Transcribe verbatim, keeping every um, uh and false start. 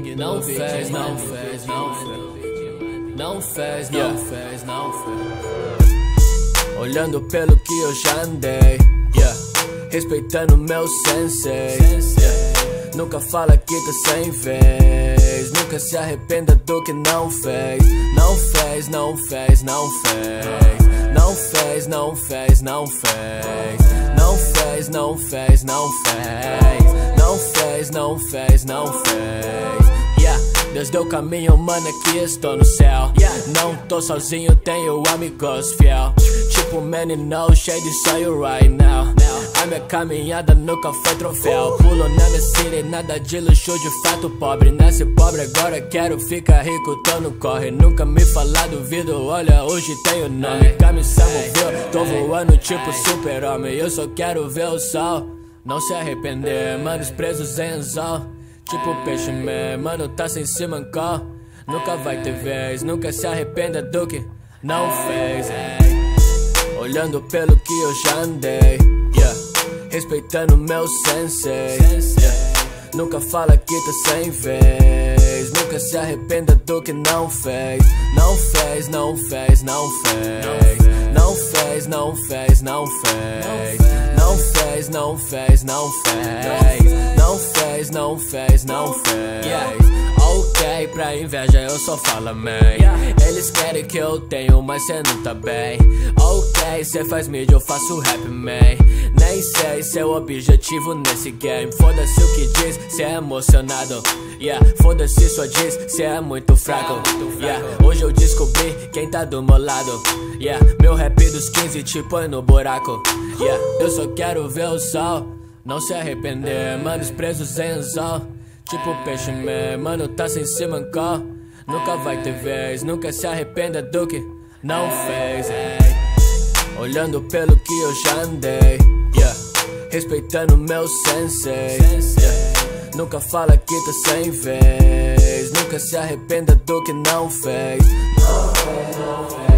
nigga, não fez, não fez, não fez, não fez, não fez, não fez. Olhando pelo que eu já andei, yeah. Respeitando meu sensei, yeah. Nunca fala que tá sem vez, nunca se arrependa do que não fez. Não fez, não fez, não fez, não fez, não fez, não fez, não fez, não fez, não fez, não fez, não fez, não fez. Yeah, Deus deu caminho, mano, aqui estou no céu. Yeah, não tô sozinho, tenho amigos fiel. Tipo man, no shade, só you right now. A minha caminhada nunca foi troféu. Pulo na minha city, nada de luxo, de fato pobre. Nasci pobre, agora quero ficar rico, tô no corre. Nunca me falar duvido, olha, hoje tenho nome. Kamisama, viu? Tô voando tipo super homem. Eu só quero ver o sol, não se arrepender. Manos presos em anzol, tipo peixe man. Mano tá sem se mancar, nunca vai ter vez, nunca se arrependa do que não fez. Olhando pelo que eu já andei, yeah. Respeitando meu sensei, yeah. Nunca fala que tá sem vez, nunca se arrependa do que não fez. Não fez, não fez, não fez, não fez, não fez, não fez, não fez, não fez, não fez, não fez, não fez, não fez. Ok, pra inveja eu só falo man. Eles querem que eu tenho, mas cê não tá bem. Ok, cê faz mídia, eu faço rap man. Nem sei seu objetivo nesse game. Foda-se o que diz, cê é emocionado. Yeah, foda-se só diz, cê é muito fraco. Yeah, hoje eu descobri quem tá do meu lado. Yeah, meu rap dos quinze te põe no buraco. Yeah, eu só quero ver o sol, não se arrepender. Manos presos em anzol, tipo peixe man, mano tá sem se mancar. Nunca vai ter vez, nunca se arrependa do que não fez. Ei. Olhando pelo que eu já andei, yeah. Respeitando meu sensei, yeah. Nunca fala que tá sem vez, nunca se arrependa do que não fez. Não fez, não fez.